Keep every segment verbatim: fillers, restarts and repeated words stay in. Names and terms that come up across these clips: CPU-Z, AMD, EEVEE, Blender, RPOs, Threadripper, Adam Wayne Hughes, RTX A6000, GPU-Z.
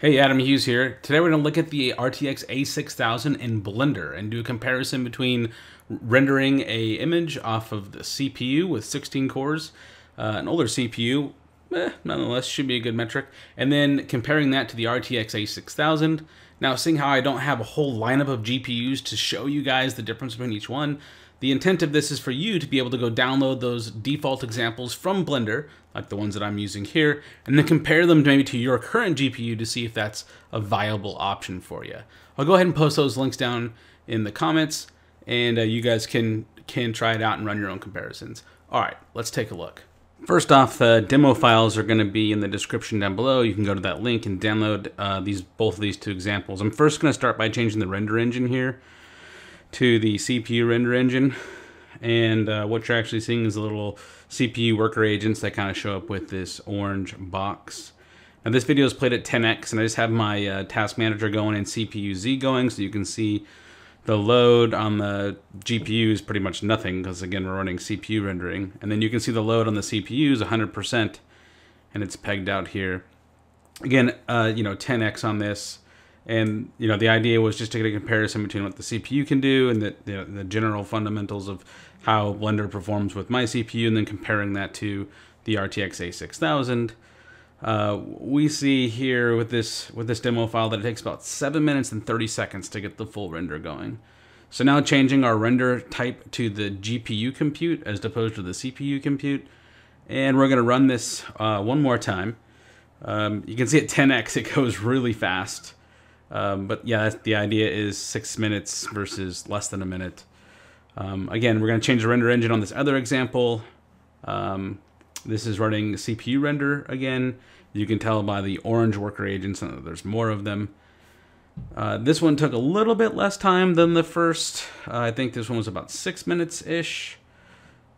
Hey, Adam Hughes here. Today we're going to look at the R T X A six thousand in Blender and do a comparison between rendering a image off of the C P U with sixteen cores, uh, an older C P U, eh, nonetheless should be a good metric, and then comparing that to the R T X A six thousand. Now, seeing how I don't have a whole lineup of G P Us to show you guys the difference between each one, the intent of this is for you to be able to go download those default examples from Blender, like the ones that I'm using here, and then compare them maybe to your current G P U to see if that's a viable option for you. I'll go ahead and post those links down in the comments, and uh, you guys can, can try it out and run your own comparisons. All right, let's take a look. First off, the demo files are going to be in the description down below. You can go to that link and download uh, these both of these two examples. I'm first going to start by changing the render engine here to the C P U render engine, and uh, what you're actually seeing is the little C P U worker agents that kind of show up with this orange box. Now this video is played at ten X, and I just have my uh, task manager going and C P U Z going, so you can see the load on the G P U is pretty much nothing because, again, we're running C P U rendering, and then you can see the load on the C P U is one hundred percent, and it's pegged out here. Again, uh, you know, ten X on this. And, you know, the idea was just to get a comparison between what the C P U can do and the, you know, the general fundamentals of how Blender performs with my C P U, and then comparing that to the R T X A six thousand. Uh, we see here with this with this demo file that it takes about seven minutes and thirty seconds to get the full render going. So now changing our render type to the G P U compute as opposed to the C P U compute. And we're going to run this uh, one more time. Um, you can see at ten X it goes really fast. Um, but yeah, that's, the idea is six minutes versus less than a minute. Um, again, we're going to change the render engine on this other example. Um, this is running C P U render again. You can tell by the orange worker agents that there's more of them. Uh, this one took a little bit less time than the first. Uh, I think this one was about six minutes-ish.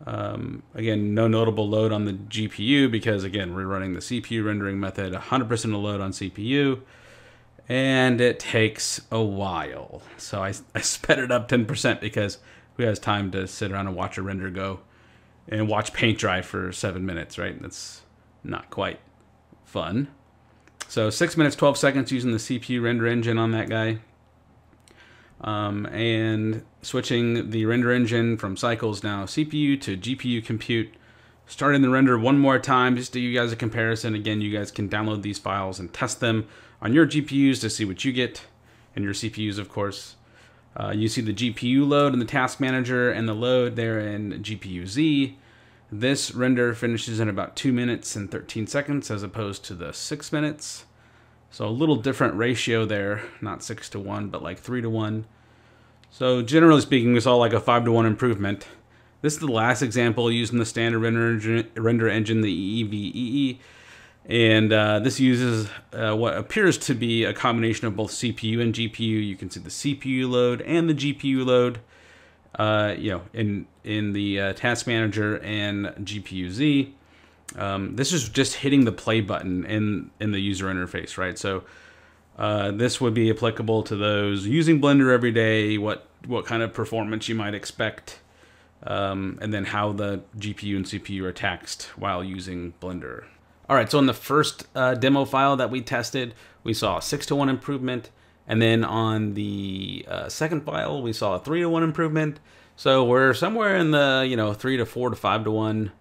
Um, again, no notable load on the G P U because, again, we're running the C P U rendering method, one hundred percent of load on C P U. And it takes a while. So I, I sped it up ten percent because who has time to sit around and watch a render go and watch paint dry for seven minutes, right? That's not quite fun. So six minutes, twelve seconds using the C P U render engine on that guy. Um, and switching the render engine from cycles now C P U to G P U compute. Starting the render one more time just to give you guys a comparison. Again, you guys can download these files and test them on your G P Us to see what you get, and your C P Us, of course. Uh, you see the G P U load in the task manager and the load there in G P U Z. This render finishes in about two minutes and thirteen seconds as opposed to the six minutes. So a little different ratio there, not six to one, but like three to one. So generally speaking, we saw like a five to one improvement. This is the last example using the standard render, render engine, the EEVEE, and uh, this uses uh, what appears to be a combination of both C P U and G P U. You can see the C P U load and the G P U load, uh, you know, in in the uh, task manager and G P U Z. Um, this is just hitting the play button in in the user interface, right? So uh, this would be applicable to those using Blender every day. What what kind of performance you might expect. Um, and then how the G P U and C P U are taxed while using Blender. All right, so in the first uh, demo file that we tested, we saw a six to one improvement. And then on the uh, second file, we saw a three to one improvement. So we're somewhere in the, you know, three to four to five to one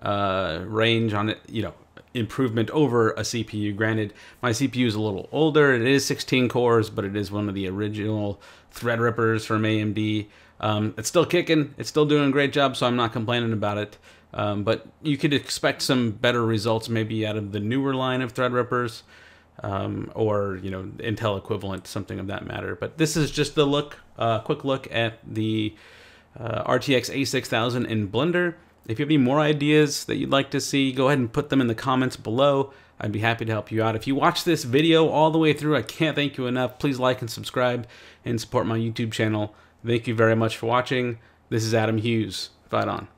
uh, range on it, you know, improvement over a C P U. Granted, my C P U is a little older. It is sixteen cores, but it is one of the original Threadrippers from A M D. Um, it's still kicking. It's still doing a great job, so I'm not complaining about it. Um, but you could expect some better results maybe out of the newer line of Threadrippers, um, or, you know, Intel equivalent, something of that matter. But this is just the look, uh, quick look at the uh, R T X A six thousand in Blender. If you have any more ideas that you'd like to see, go ahead and put them in the comments below. I'd be happy to help you out. If you watch this video all the way through, I can't thank you enough. Please like and subscribe and support my YouTube channel. Thank you very much for watching. This is Adam Hughes. Fight on.